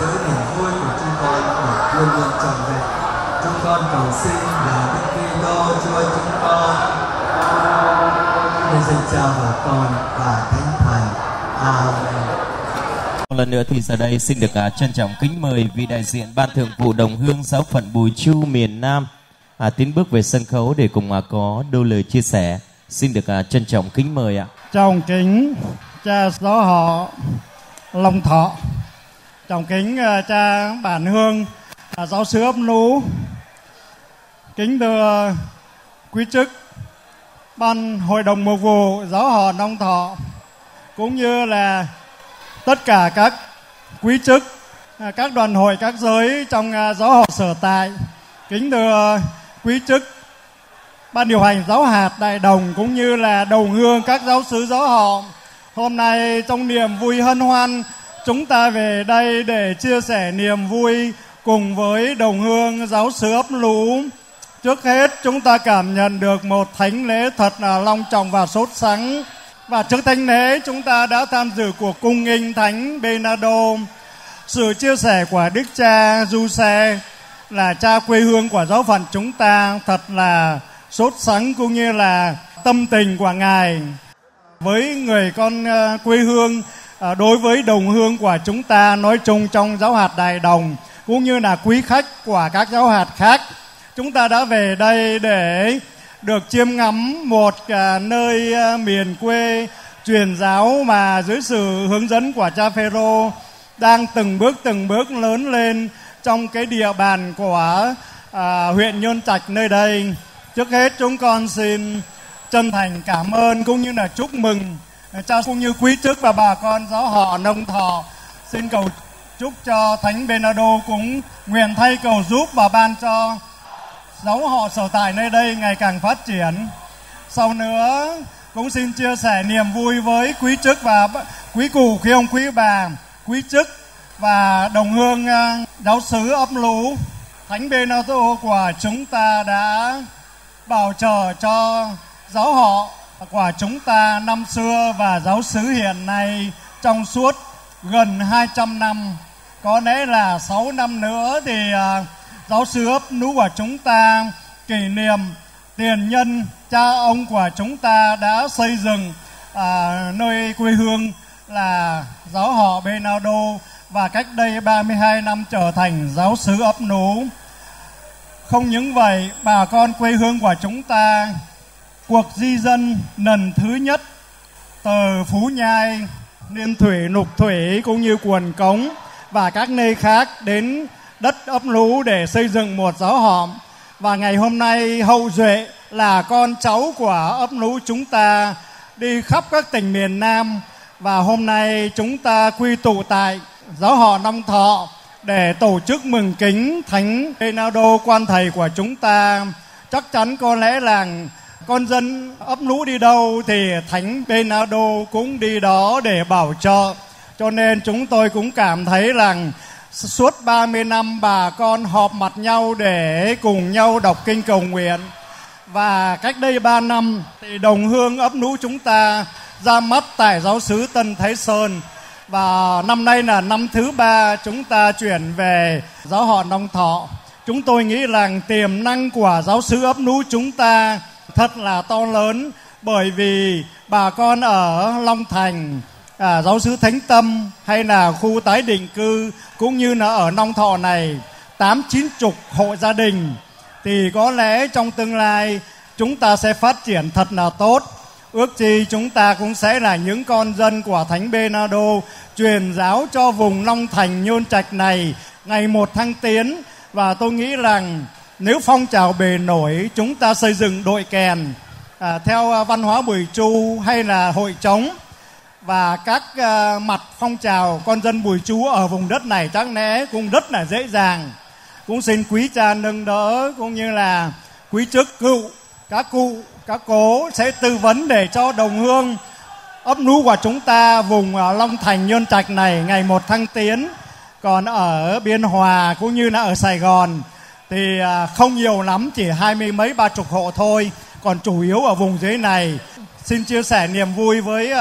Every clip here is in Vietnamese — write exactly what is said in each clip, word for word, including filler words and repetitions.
giữ niềm vui của chúng tôi được luôn luôn trọn vẹn. Chúng con cầu xin là Đức Kitô Chúa chúng con. Nên xin chào bà con và Thánh Thần. Amen. Một lần nữa thì giờ đây xin được à, trân trọng kính mời vị đại diện Ban Thường vụ Đồng Hương Giáo phận Bùi Chu miền Nam à, tiến bước về sân khấu để cùng à, có đôi lời chia sẻ. Xin được à, trân trọng kính mời ạ. Trọng kính cha Giáo họ Long Thọ, trọng kính uh, cha Bản Hương uh, giáo xứ Ấp Lũ, kính thưa quý chức Ban Hội đồng Mục vụ Giáo họ Long Thọ, cũng như là tất cả các quý chức, uh, các đoàn hội các giới trong uh, giáo họ sở tại, kính thưa quý chức Ban điều hành giáo hạt Đại Đồng cũng như là đồng hương các giáo xứ giáo họ. Hôm nay trong niềm vui hân hoan, chúng ta về đây để chia sẻ niềm vui cùng với đồng hương giáo xứ Ấp Lũ. Trước hết chúng ta cảm nhận được một thánh lễ thật là long trọng và sốt sắng. Và trước thánh lễ chúng ta đã tham dự của cung nghinh Thánh Bê Na Đô. Sự chia sẻ của Đức Cha Du Xe là cha quê hương của giáo phận chúng ta thật là sốt sắng, cũng như là tâm tình của Ngài với người con quê hương, đối với đồng hương của chúng ta nói chung trong giáo hạt Đại Đồng, cũng như là quý khách của các giáo hạt khác. Chúng ta đã về đây để được chiêm ngắm một nơi miền quê truyền giáo mà dưới sự hướng dẫn của cha Phêrô đang từng bước từng bước lớn lên trong cái địa bàn của à, huyện Nhơn Trạch nơi đây. Trước hết chúng con xin chân thành cảm ơn cũng như là chúc mừng cha cũng như quý chức và bà con giáo họ Long Thọ. Xin cầu chúc cho Thánh Bê Na Đô cũng nguyện thay cầu giúp và ban cho giáo họ sở tại nơi đây ngày càng phát triển. Sau nữa cũng xin chia sẻ niềm vui với quý chức và quý cụ, quý ông, quý bà, quý chức và đồng hương giáo xứ Ấp Lũ. Thánh Bê Na Đô của chúng ta đã bảo trợ cho giáo họ của chúng ta năm xưa và giáo xứ hiện nay trong suốt gần hai trăm năm. Có lẽ là sáu năm nữa thì uh, giáo xứ Ấp Lũ của chúng ta kỷ niệm tiền nhân cha ông của chúng ta đã xây dựng uh, nơi quê hương là giáo họ Bê Na Đô, và cách đây ba mươi hai năm trở thành giáo xứ Ấp Lũ. Không những vậy, bà con quê hương của chúng ta cuộc di dân lần thứ nhất từ Phú Nhai, Liên Thủy, Lục Thủy cũng như Quần Cống và các nơi khác đến đất Ấp Lũ để xây dựng một giáo họ. Và ngày hôm nay hậu duệ là con cháu của Ấp Lũ chúng ta đi khắp các tỉnh miền Nam, và hôm nay chúng ta quy tụ tại giáo họ Long Thọ để tổ chức mừng kính Thánh Bê Na Đô, quan thầy của chúng ta. Chắc chắn có lẽ là con dân Ấp Lũ đi đâu thì Thánh Bê Na Đô cũng đi đó để bảo trợ. Cho nên chúng tôi cũng cảm thấy rằng suốt ba mươi năm bà con họp mặt nhau để cùng nhau đọc kinh cầu nguyện. Và cách đây ba năm thì đồng hương Ấp Lũ chúng ta ra mắt tại giáo xứ Tân Thái Sơn. Và năm nay là năm thứ ba chúng ta chuyển về giáo họ Long Thọ. Chúng tôi nghĩ rằng tiềm năng của giáo xứ Ấp Lũ chúng ta thật là to lớn, bởi vì bà con ở Long Thành, à, giáo xứ Thánh Tâm hay là khu tái định cư cũng như là ở Long Thọ này tám chín chục hộ gia đình, thì có lẽ trong tương lai chúng ta sẽ phát triển thật là tốt. Ước chi chúng ta cũng sẽ là những con dân của Thánh Bê Na Đô truyền giáo cho vùng Long Thành, Nhơn Trạch này ngày một thăng tiến. Và tôi nghĩ rằng nếu phong trào bề nổi, chúng ta xây dựng đội kèn à, theo văn hóa Bùi Chu hay là hội trống, và các à, mặt phong trào con dân Bùi Chu ở vùng đất này chắc lẽ cũng rất là dễ dàng. Cũng xin quý cha nâng đỡ cũng như là quý chức cựu, các cụ, các cố sẽ tư vấn để cho đồng hương Ấp Lũ của chúng ta vùng Long Thành, Nhơn Trạch này ngày một thăng tiến. Còn ở Biên Hòa cũng như là ở Sài Gòn thì không nhiều lắm, chỉ hai mươi mấy ba chục hộ thôi, còn chủ yếu ở vùng dưới này. Xin chia sẻ niềm vui với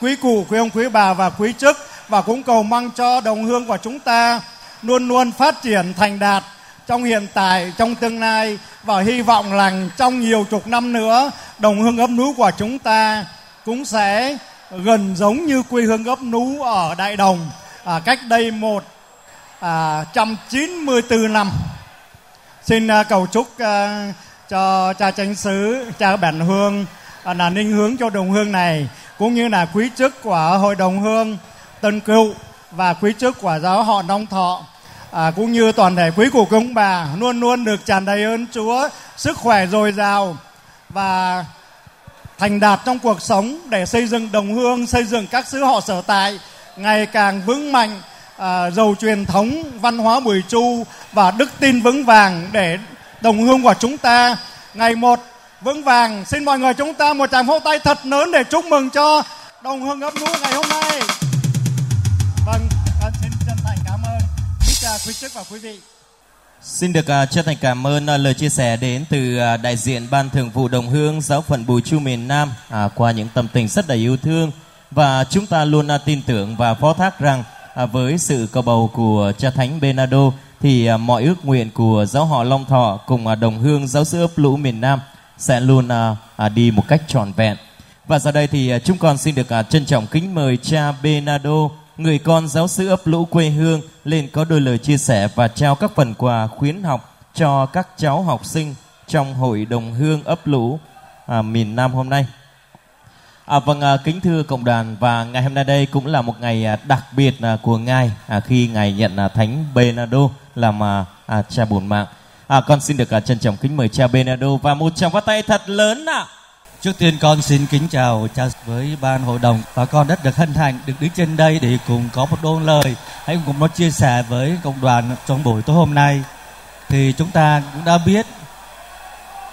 quý cụ, quý ông, quý bà và quý chức, và cũng cầu mong cho đồng hương của chúng ta luôn luôn phát triển thành đạt trong hiện tại, trong tương lai, và hy vọng rằng trong nhiều chục năm nữa, đồng hương Ấp Lũ của chúng ta cũng sẽ gần giống như quê hương Ấp Lũ ở Đại Đồng à, cách đây một à, một trăm chín mươi tư năm. Xin à, cầu chúc à, cho cha chánh xứ, cha bản hương à, là ninh hướng cho đồng hương này, cũng như là quý chức của hội đồng hương Tân Cựu và quý chức của giáo họ Long Thọ, à, cũng như toàn thể quý cụ công bà luôn luôn được tràn đầy ơn Chúa, sức khỏe dồi dào và thành đạt trong cuộc sống, để xây dựng đồng hương, xây dựng các xứ họ sở tại ngày càng vững mạnh, à, giàu truyền thống văn hóa Bùi Chu và đức tin vững vàng, để đồng hương của chúng ta ngày một vững vàng. Xin mọi người chúng ta một tràng pháo tay thật lớn để chúc mừng cho đồng hương Ấp Lũ ngày hôm nay. Vâng, xin chân thành cảm ơn quý cha, quý chức và quý vị. Xin được uh, chân thành cảm ơn uh, lời chia sẻ đến từ uh, đại diện Ban Thường vụ Đồng Hương Giáo phận Bùi Chu miền Nam uh, qua những tâm tình rất đầy yêu thương. Và chúng ta luôn uh, tin tưởng và phó thác rằng uh, với sự cầu bầu của cha Thánh Bê Na Đô thì uh, mọi ước nguyện của giáo họ Long Thọ cùng uh, Đồng Hương Giáo xứ Ấp Lũ miền Nam sẽ luôn uh, uh, đi một cách trọn vẹn. Và giờ đây thì uh, chúng con xin được uh, trân trọng kính mời cha Bê Na Đô, người con giáo xứ Ấp Lũ quê hương, lên có đôi lời chia sẻ và trao các phần quà khuyến học cho các cháu học sinh trong hội đồng hương Ấp Lũ à, miền Nam hôm nay. À, vâng, à, kính thưa cộng đoàn, và ngày hôm nay đây cũng là một ngày à, đặc biệt à, của ngài à, khi ngài nhận à, Thánh Bê Na Đô làm à, à, cha bổn mạng. À, con xin được à, trân trọng kính mời cha Bê Na Đô và một tràng pháo tay thật lớn ạ. À. Trước tiên con xin kính chào cha với ban hội đồng, và con rất được hân hạnh được đứng trên đây để cùng có một đôi lời, hãy cùng nó chia sẻ với cộng đoàn trong buổi tối hôm nay. Thì chúng ta cũng đã biết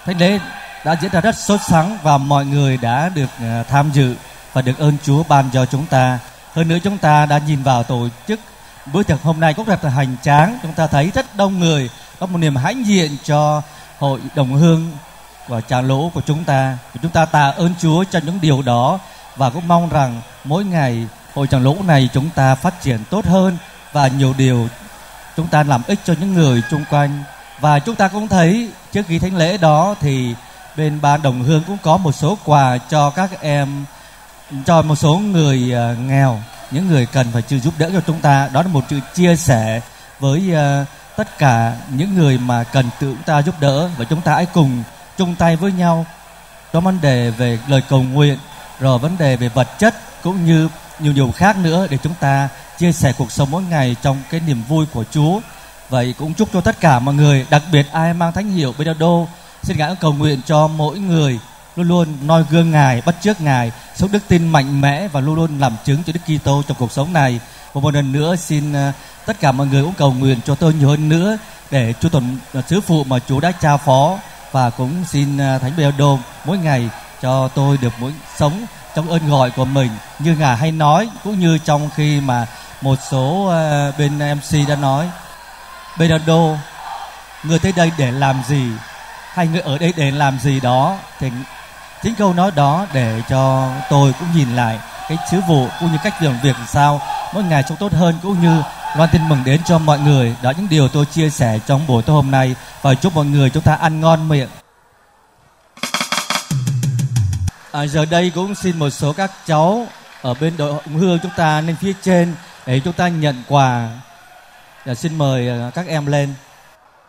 thánh lễ đã diễn ra rất sốt sắng và mọi người đã được tham dự và được ơn Chúa ban cho chúng ta. Hơn nữa chúng ta đã nhìn vào tổ chức bữa tiệc hôm nay cũng rất là hoành tráng, chúng ta thấy rất đông người, có một niềm hãnh diện cho hội đồng hương và cha Lỗ của chúng ta. Chúng ta tạ ơn Chúa cho những điều đó, và cũng mong rằng mỗi ngày hội cha Lỗ này chúng ta phát triển tốt hơn và nhiều điều chúng ta làm ích cho những người xung quanh. Và chúng ta cũng thấy trước khi thánh lễ đó thì bên ban đồng hương cũng có một số quà cho các em, cho một số người nghèo, những người cần phải sự giúp đỡ cho chúng ta. Đó là một sự chia sẻ với tất cả những người mà cần tự chúng ta giúp đỡ, và chúng ta hãy cùng chung tay với nhau trong vấn đề về lời cầu nguyện, rồi vấn đề về vật chất, cũng như nhiều điều khác nữa, để chúng ta chia sẻ cuộc sống mỗi ngày trong cái niềm vui của Chúa. Vậy cũng chúc cho tất cả mọi người, đặc biệt ai mang thánh hiệu Bê Na Đô, xin ngài cầu nguyện cho mỗi người luôn luôn noi gương ngài, bắt chước ngài, sống đức tin mạnh mẽ và luôn luôn làm chứng cho Đức Kitô trong cuộc sống này. Và một lần nữa xin tất cả mọi người cũng cầu nguyện cho tôi nhiều hơn nữa, để Chúa Tổng sứ phụ mà Chúa đã trao phó. Và cũng xin Thánh Bê Na Đô mỗi ngày cho tôi được mỗi sống trong ơn gọi của mình, như ngài hay nói, cũng như trong khi mà một số bên em xê đã nói: Bê Na Đô, người tới đây để làm gì, hay người ở đây để làm gì đó. Thì chính câu nói đó để cho tôi cũng nhìn lại cái sứ vụ, cũng như cách làm việc sao mỗi ngày trông tốt hơn, cũng như loan tin mừng đến cho mọi người. Đó những điều tôi chia sẻ trong buổi tối hôm nay, và chúc mọi người chúng ta ăn ngon miệng. À, giờ đây cũng xin một số các cháu ở bên đội hương chúng ta lên phía trên để chúng ta nhận quà. À, xin mời các em lên.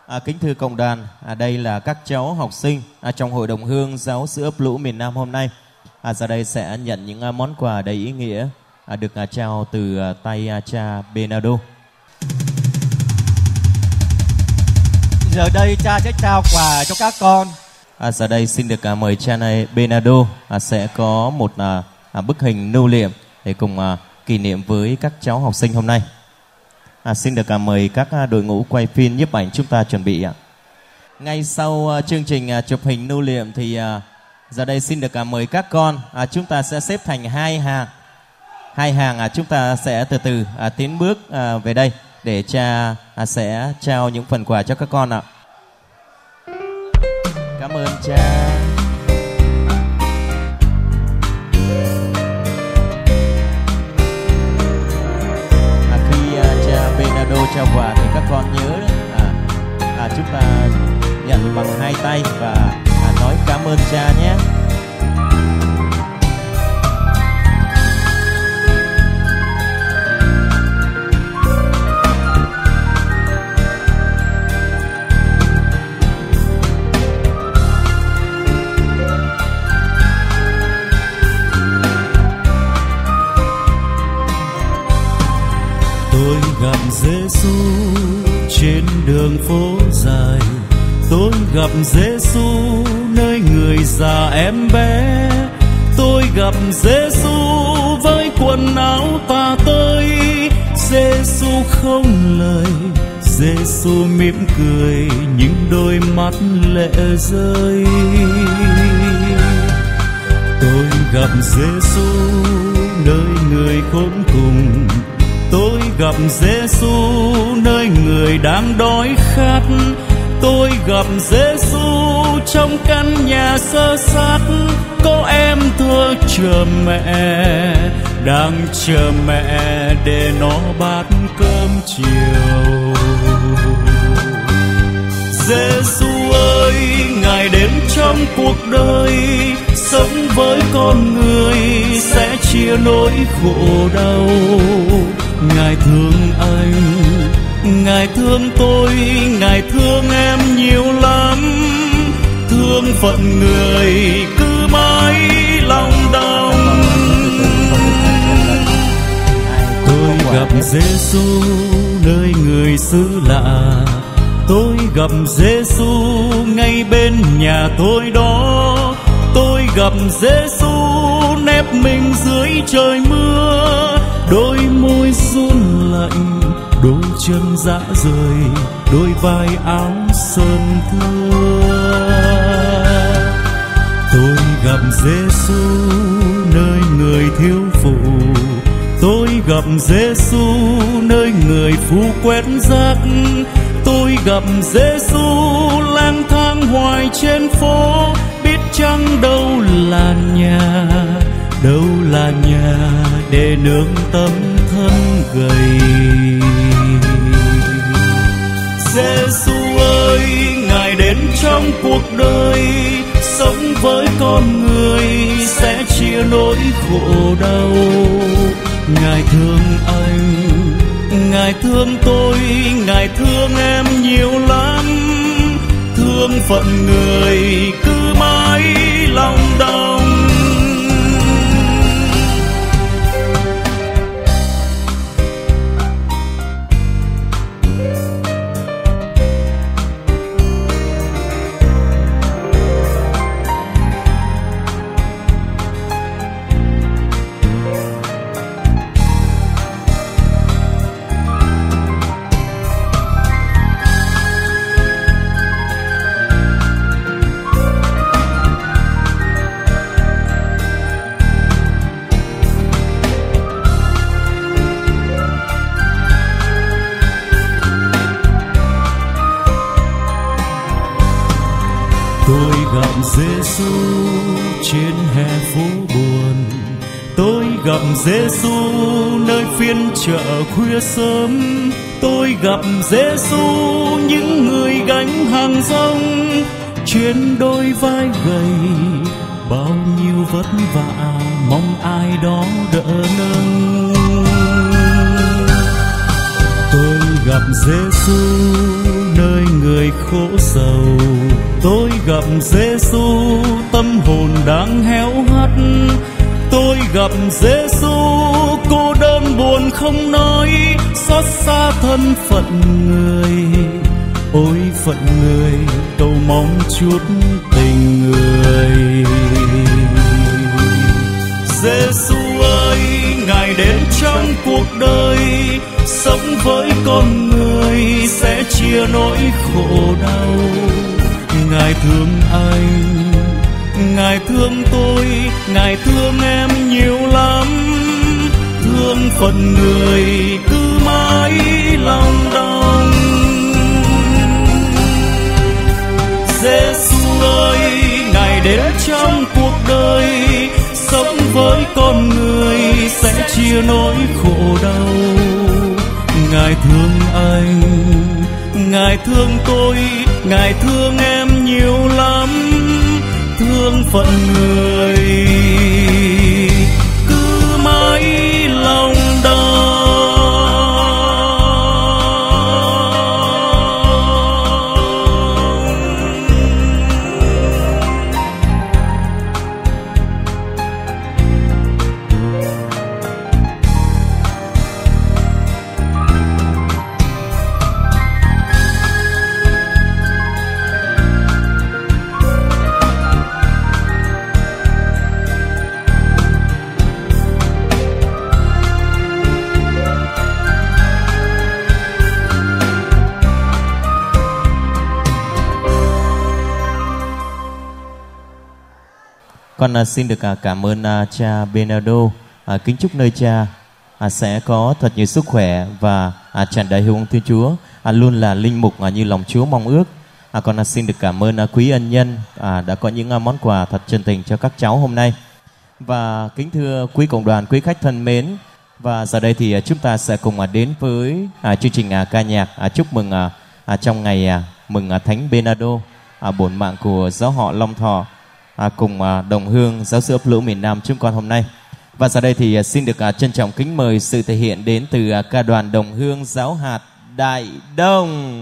À, kính thưa cộng đoàn, à, đây là các cháu học sinh à, trong hội đồng hương giáo xứ Ấp Lũ miền Nam hôm nay. À, giờ đây sẽ nhận những uh, món quà đầy ý nghĩa à, được uh, trao từ uh, tay uh, cha Bê Na Đô. Giờ đây cha sẽ trao quà cho các con. À, giờ đây xin được uh, mời cha này Bê Na Đô à, sẽ có một uh, uh, bức hình lưu niệm để cùng uh, kỷ niệm với các cháu học sinh hôm nay. À, xin được uh, mời các uh, đội ngũ quay phim nhiếp ảnh chúng ta chuẩn bị ạ. Uh. Ngay sau uh, chương trình uh, chụp hình lưu niệm thì uh, giờ đây xin được uh, mời các con uh, chúng ta sẽ xếp thành hai hàng. Hai hàng à, chúng ta sẽ từ từ à, tiến bước à, về đây để cha à, sẽ trao những phần quà cho các con ạ. Cảm ơn cha. À, khi à, cha Bê Na Đô trao quà thì các các con nhớ là, là chúng ta nhận bằng hai tay và à, nói cảm ơn cha nhé. Gặp Giêsu trên đường phố dài, tôi gặp Giêsu nơi người già em bé, tôi gặp Giêsu với quần áo tả tơi. Giêsu không lời, Giêsu mỉm cười, những đôi mắt lệ rơi. Tôi gặp Giêsu nơi người khốn cùng, tôi gặp Giêsu nơi người đang đói khát, tôi gặp Giêsu trong căn nhà sơ sát, có em thưa chờ mẹ, đang chờ mẹ để nó bát cơm chiều. Giêsu ơi, Ngài đến trong cuộc đời, sống với con người sẽ chia nỗi khổ đau. Ngài thương anh, Ngài thương tôi, Ngài thương em nhiều lắm. Thương phận người cứ mãi lòng đong. Tôi gặp Giêsu nơi người xứ lạ, tôi gặp Giêsu ngay bên nhà tôi đó, tôi gặp Giêsu nép mình dưới trời mưa, đôi môi run lạnh, đôi chân rã rời, đôi vai áo sơn thưa. Tôi gặp Giêsu nơi người thiếu phụ, tôi gặp Giêsu nơi người phú quét rác, tôi gặp Giêsu lang thang hoài trên phố, biết chăng đâu là nhà, đâu là nhà để nương tấm thân gầy. Giêsu ơi, Ngài đến trong cuộc đời, sống với con người sẽ chia nỗi khổ đau. Ngài thương anh, Ngài thương tôi, Ngài thương em nhiều lắm. Thương phận người cứ mãi lòng đong. Giêsu trên hè phố buồn, tôi gặp Giêsu nơi phiên chợ khuya sớm, tôi gặp Giêsu những người gánh hàng rong, trên đôi vai gầy bao nhiêu vất vả mong ai đó đỡ nâng. Tôi gặp Giêsu nơi người khổ sầu, tôi gặp Giêsu tâm hồn đang héo hắt, tôi gặp Giêsu cô đơn buồn không nói, xót xa thân phận người, ôi phận người cầu mong chút tình người. Giêsu ơi, Ngài đến trong cuộc đời, sống với con người sẽ chia nỗi khổ đau. Ngài thương anh, Ngài thương tôi, Ngài thương em nhiều lắm. Thương phận người cứ mãi lòng đong. Giêsu ơi, Ngài đến trong cuộc đời, sống với con người sẽ chia nỗi khổ đau. Ngài thương anh, Ngài thương tôi, Ngài thương em nhiều lắm, thương phận người cứ mãi lòng đau. Con xin được cảm ơn cha Bê Na Đô. Kính chúc nơi cha sẽ có thật nhiều sức khỏe và tràn đầy hương Thiên Chúa, luôn là linh mục như lòng Chúa mong ước. Con xin được cảm ơn quý ân nhân đã có những món quà thật chân tình cho các cháu hôm nay. Và kính thưa quý cộng đoàn, quý khách thân mến, và giờ đây thì chúng ta sẽ cùng đến với chương trình ca nhạc chúc mừng trong ngày mừng Thánh Bê Na Đô, bổn mạng của giáo họ Long Thọ, À, cùng à, đồng hương giáo sư Ấp Lũ miền Nam chúng con hôm nay. Và giờ đây thì à, xin được à, trân trọng kính mời sự thể hiện đến từ à, ca đoàn đồng hương giáo hạt Đại Đông.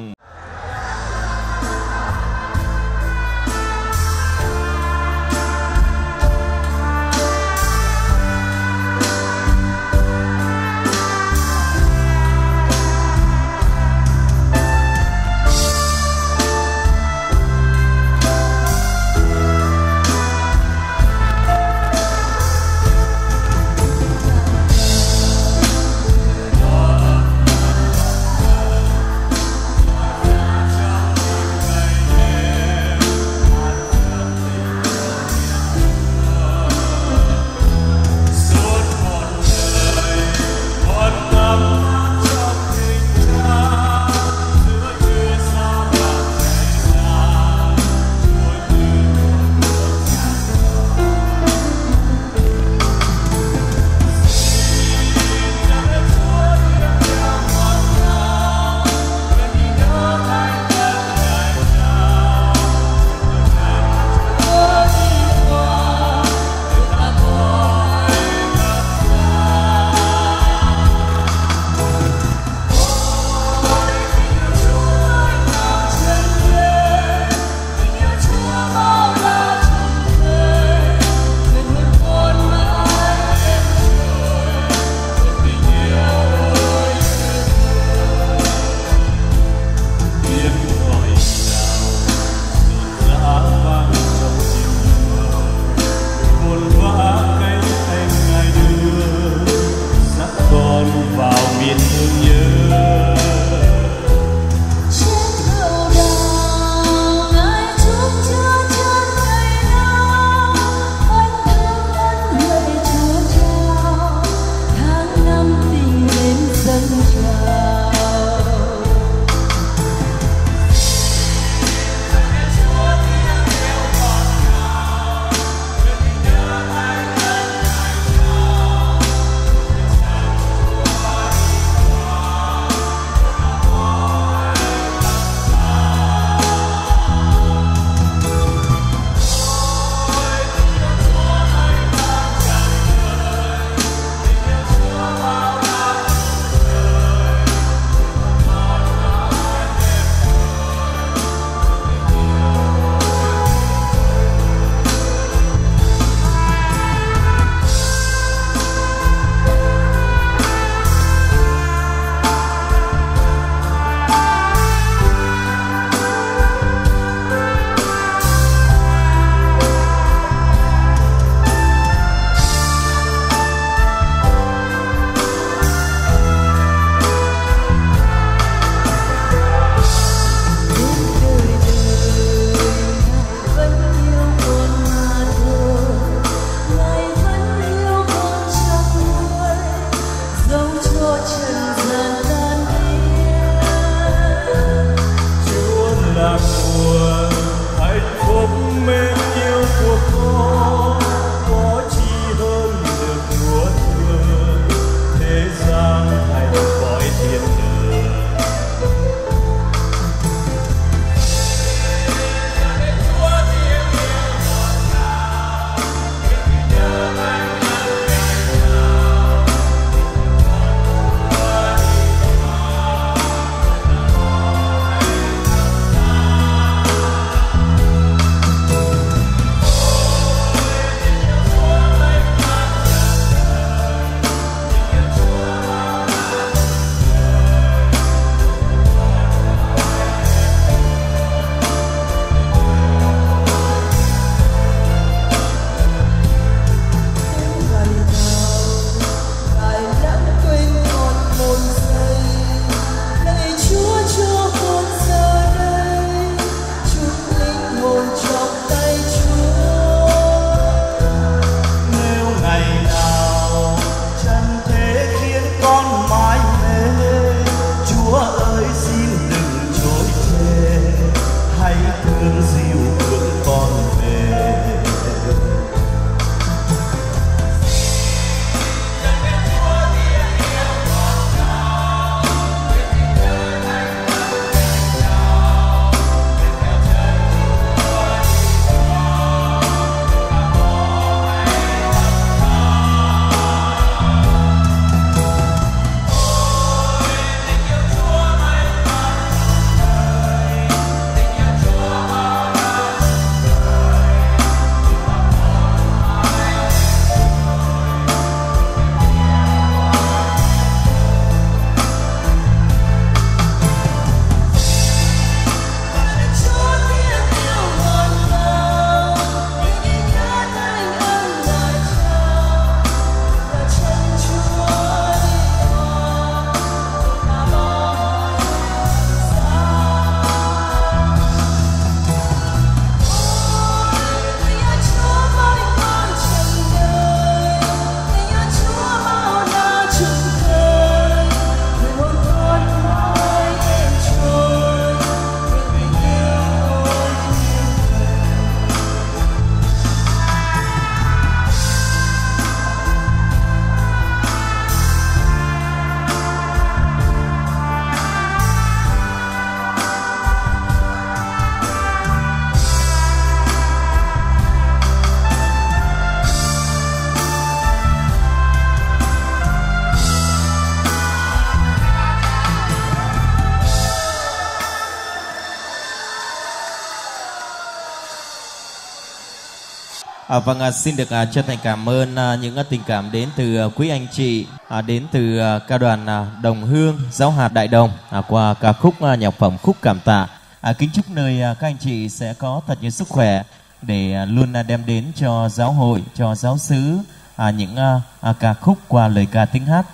À, vâng, à, xin được à, chân thành cảm ơn à, những à, tình cảm đến từ à, quý anh chị, à, đến từ à, ca đoàn à, Đồng Hương Giáo hạt Đại Đồng à, qua ca khúc à, nhạc phẩm Khúc Cảm Tạ. À, kính chúc nơi à, các anh chị sẽ có thật nhiều sức khỏe để à, luôn à, đem đến cho giáo hội, cho giáo xứ à, những à, à, ca khúc qua lời ca tiếng hát.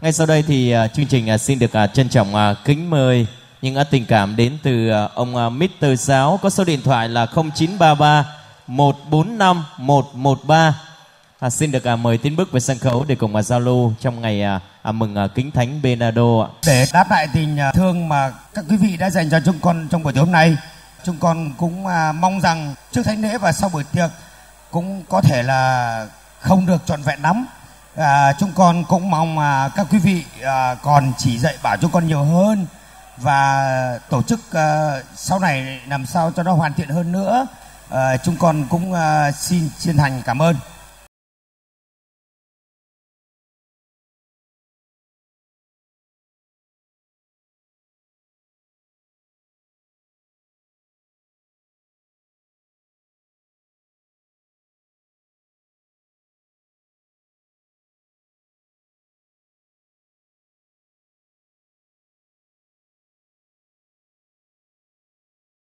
Ngay sau đây thì à, chương trình à, xin được à, trân trọng à, kính mời những à, tình cảm đến từ à, ông à, Mister Giáo có số điện thoại là không chín ba ba một bốn năm một một ba. à, Xin được à, mời tiến bước về sân khấu để cùng à, giao lưu trong ngày à, à, mừng à, kính Thánh Bê Na Đô ạ. Để đáp lại tình à, thương mà các quý vị đã dành cho chúng con trong buổi tối hôm nay, chúng con cũng à, mong rằng trước thánh lễ và sau buổi tiệc cũng có thể là không được trọn vẹn lắm. à, Chúng con cũng mong à, các quý vị à, còn chỉ dạy bảo chúng con nhiều hơn và tổ chức à, sau này làm sao cho nó hoàn thiện hơn nữa. À, chúng con cũng uh, xin chân thành cảm ơn.